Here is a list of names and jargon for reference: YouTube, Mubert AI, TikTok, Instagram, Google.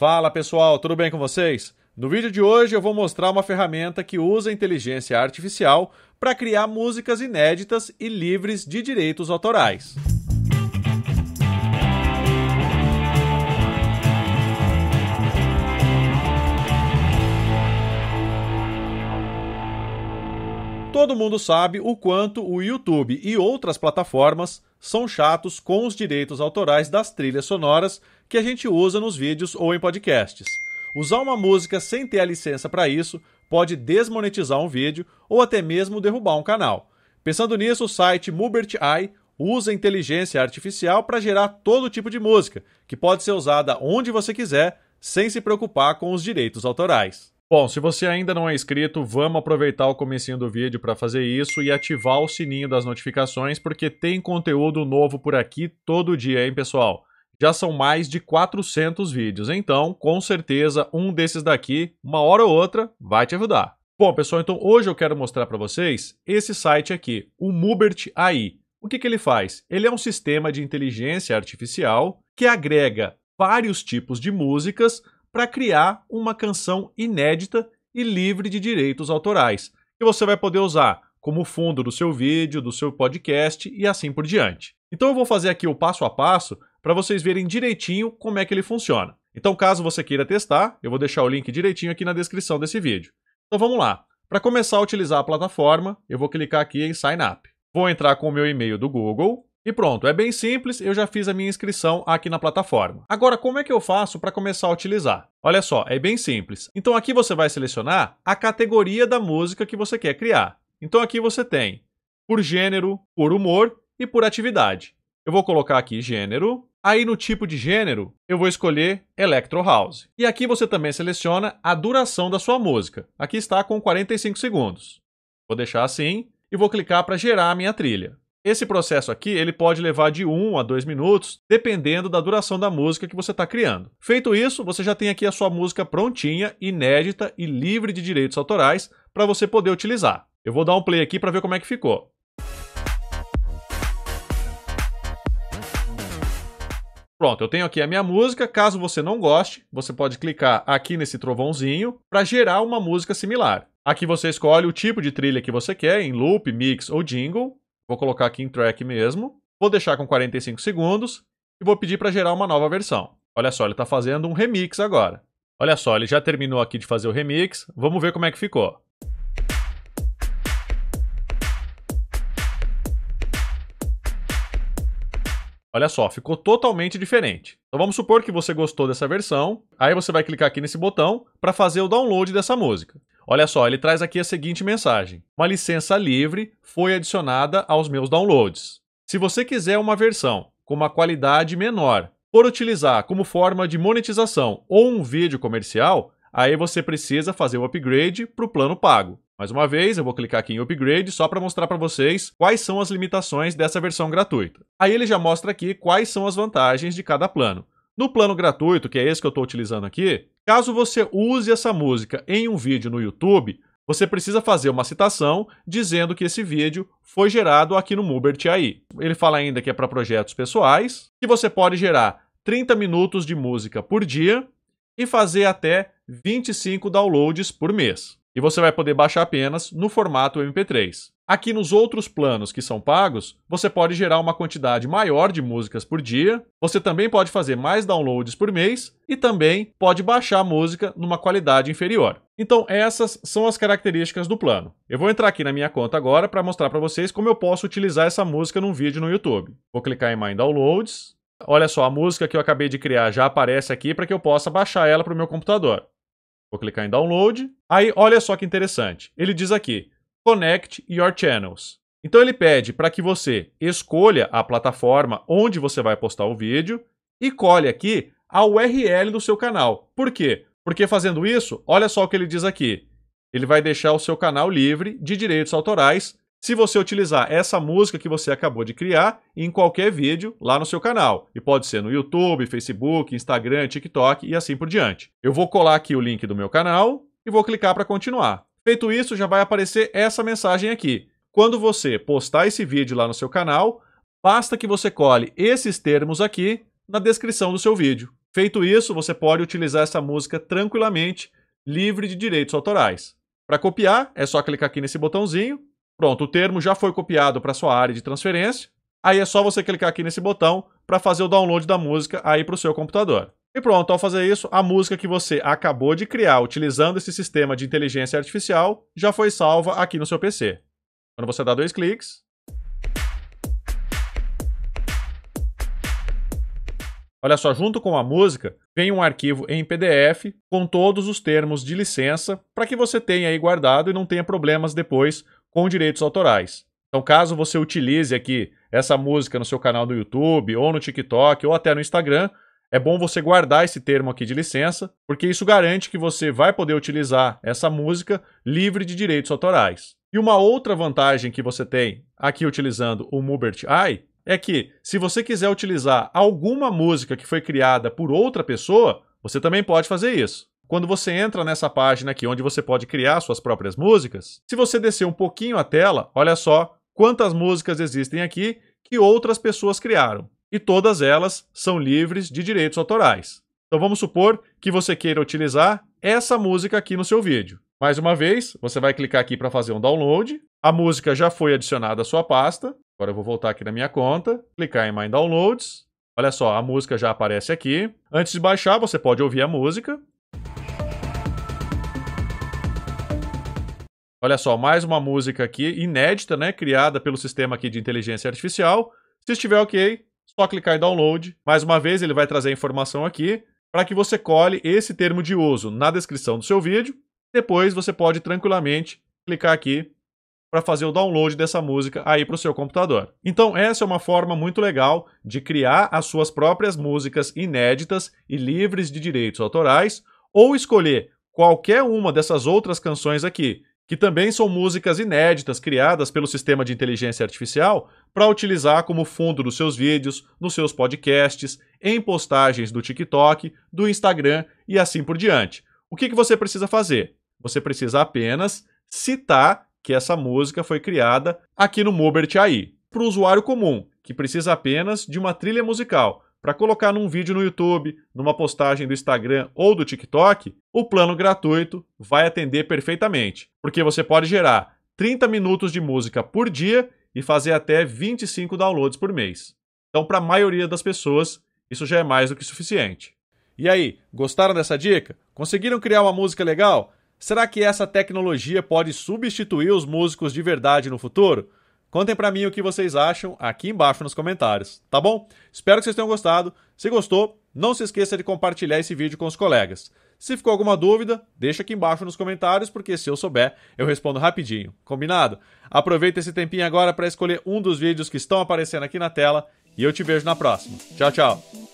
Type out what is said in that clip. Fala pessoal, tudo bem com vocês? No vídeo de hoje eu vou mostrar uma ferramenta que usa inteligência artificial para criar músicas inéditas e livres de direitos autorais. Todo mundo sabe o quanto o YouTube e outras plataformas são chatos com os direitos autorais das trilhas sonoras que a gente usa nos vídeos ou em podcasts. Usar uma música sem ter a licença para isso pode desmonetizar um vídeo ou até mesmo derrubar um canal. Pensando nisso, o site Mubert AI usa inteligência artificial para gerar todo tipo de música, que pode ser usada onde você quiser, sem se preocupar com os direitos autorais. Bom, se você ainda não é inscrito, vamos aproveitar o comecinho do vídeo para fazer isso e ativar o sininho das notificações, porque tem conteúdo novo por aqui todo dia, hein, pessoal? Já são mais de 400 vídeos, então, com certeza, um desses daqui, uma hora ou outra, vai te ajudar. Bom, pessoal, então hoje eu quero mostrar para vocês esse site aqui, o Mubert AI. O que ele faz? Ele é um sistema de inteligência artificial que agrega vários tipos de músicas para criar uma canção inédita e livre de direitos autorais, que você vai poder usar como fundo do seu vídeo, do seu podcast e assim por diante. Então eu vou fazer aqui o passo a passo para vocês verem direitinho como é que ele funciona. Então caso você queira testar, eu vou deixar o link direitinho aqui na descrição desse vídeo. Então vamos lá. Para começar a utilizar a plataforma, eu vou clicar aqui em Sign Up. Vou entrar com o meu e-mail do Google. E pronto, é bem simples, eu já fiz a minha inscrição aqui na plataforma. Agora, como é que eu faço para começar a utilizar? Olha só, é bem simples. Então aqui você vai selecionar a categoria da música que você quer criar. Então aqui você tem por gênero, por humor e por atividade. Eu vou colocar aqui gênero. Aí no tipo de gênero, eu vou escolher Electro House. E aqui você também seleciona a duração da sua música. Aqui está com 45 segundos. Vou deixar assim e vou clicar para gerar a minha trilha. Esse processo aqui ele pode levar de 1 a 2 minutos, dependendo da duração da música que você está criando. Feito isso, você já tem aqui a sua música prontinha, inédita e livre de direitos autorais para você poder utilizar. Eu vou dar um play aqui para ver como é que ficou. Pronto, eu tenho aqui a minha música. Caso você não goste, você pode clicar aqui nesse trovãozinho para gerar uma música similar. Aqui você escolhe o tipo de trilha que você quer, em loop, mix ou jingle. Vou colocar aqui em track mesmo, vou deixar com 45 segundos e vou pedir para gerar uma nova versão. Olha só, ele está fazendo um remix agora. Olha só, ele já terminou aqui de fazer o remix, vamos ver como é que ficou. Olha só, ficou totalmente diferente. Então vamos supor que você gostou dessa versão, aí você vai clicar aqui nesse botão para fazer o download dessa música. Olha só, ele traz aqui a seguinte mensagem. Uma licença livre foi adicionada aos meus downloads. Se você quiser uma versão com uma qualidade menor, por utilizar como forma de monetização ou um vídeo comercial, aí você precisa fazer o upgrade para o plano pago. Mais uma vez, eu vou clicar aqui em upgrade só para mostrar para vocês quais são as limitações dessa versão gratuita. Aí ele já mostra aqui quais são as vantagens de cada plano. No plano gratuito, que é esse que eu estou utilizando aqui, caso você use essa música em um vídeo no YouTube, você precisa fazer uma citação dizendo que esse vídeo foi gerado aqui no Mubert AI. Ele fala ainda que é para projetos pessoais, que você pode gerar 30 minutos de música por dia e fazer até 25 downloads por mês. E você vai poder baixar apenas no formato MP3. Aqui nos outros planos que são pagos, você pode gerar uma quantidade maior de músicas por dia, você também pode fazer mais downloads por mês e também pode baixar a música numa qualidade inferior. Então essas são as características do plano. Eu vou entrar aqui na minha conta agora para mostrar para vocês como eu posso utilizar essa música num vídeo no YouTube. Vou clicar em My Downloads. Olha só, a música que eu acabei de criar já aparece aqui para que eu possa baixar ela para o meu computador. Vou clicar em Download. Aí olha só que interessante, ele diz aqui Connect Your Channels. Então ele pede para que você escolha a plataforma onde você vai postar o vídeo e cole aqui a URL do seu canal. Por quê? Porque fazendo isso, olha só o que ele diz aqui. Ele vai deixar o seu canal livre de direitos autorais se você utilizar essa música que você acabou de criar em qualquer vídeo lá no seu canal. E pode ser no YouTube, Facebook, Instagram, TikTok e assim por diante. Eu vou colar aqui o link do meu canal e vou clicar para continuar. Feito isso, já vai aparecer essa mensagem aqui. Quando você postar esse vídeo lá no seu canal, basta que você cole esses termos aqui na descrição do seu vídeo. Feito isso, você pode utilizar essa música tranquilamente, livre de direitos autorais. Para copiar, é só clicar aqui nesse botãozinho. Pronto, o termo já foi copiado para sua área de transferência. Aí é só você clicar aqui nesse botão para fazer o download da música aí para o seu computador. E pronto, ao fazer isso, a música que você acabou de criar utilizando esse sistema de inteligência artificial já foi salva aqui no seu PC. Quando você dá dois cliques... Olha só, junto com a música, vem um arquivo em PDF com todos os termos de licença para que você tenha aí guardado e não tenha problemas depois com direitos autorais. Então, caso você utilize aqui essa música no seu canal do YouTube, ou no TikTok, ou até no Instagram, é bom você guardar esse termo aqui de licença, porque isso garante que você vai poder utilizar essa música livre de direitos autorais. E uma outra vantagem que você tem aqui utilizando o Mubert AI é que, se você quiser utilizar alguma música que foi criada por outra pessoa, você também pode fazer isso. Quando você entra nessa página aqui, onde você pode criar suas próprias músicas, se você descer um pouquinho a tela, olha só quantas músicas existem aqui que outras pessoas criaram. E todas elas são livres de direitos autorais. Então vamos supor que você queira utilizar essa música aqui no seu vídeo. Mais uma vez, você vai clicar aqui para fazer um download. A música já foi adicionada à sua pasta. Agora eu vou voltar aqui na minha conta, clicar em My Downloads. Olha só, a música já aparece aqui. Antes de baixar, você pode ouvir a música. Olha só, mais uma música aqui, inédita, né? Criada pelo sistema aqui de inteligência artificial. Se estiver ok, só clicar em Download. Mais uma vez, ele vai trazer a informação aqui para que você cole esse termo de uso na descrição do seu vídeo. Depois, você pode tranquilamente clicar aqui para fazer o download dessa música aí para o seu computador. Então essa é uma forma muito legal de criar as suas próprias músicas inéditas e livres de direitos autorais, ou escolher qualquer uma dessas outras canções aqui, que também são músicas inéditas criadas pelo sistema de inteligência artificial, para utilizar como fundo dos seus vídeos, nos seus podcasts, em postagens do TikTok, do Instagram e assim por diante. O que você precisa fazer? Você precisa apenas citar que essa música foi criada aqui no Mubert AI. Para o usuário comum, que precisa apenas de uma trilha musical para colocar num vídeo no YouTube, numa postagem do Instagram ou do TikTok, o plano gratuito vai atender perfeitamente, porque você pode gerar 30 minutos de música por dia e fazer até 25 downloads por mês. Então, para a maioria das pessoas, isso já é mais do que suficiente. E aí, gostaram dessa dica? Conseguiram criar uma música legal? Será que essa tecnologia pode substituir os músicos de verdade no futuro? Contem pra mim o que vocês acham aqui embaixo nos comentários, tá bom? Espero que vocês tenham gostado. Se gostou, não se esqueça de compartilhar esse vídeo com os colegas. Se ficou alguma dúvida, deixa aqui embaixo nos comentários, porque se eu souber, eu respondo rapidinho, combinado? Aproveita esse tempinho agora para escolher um dos vídeos que estão aparecendo aqui na tela e eu te vejo na próxima. Tchau, tchau!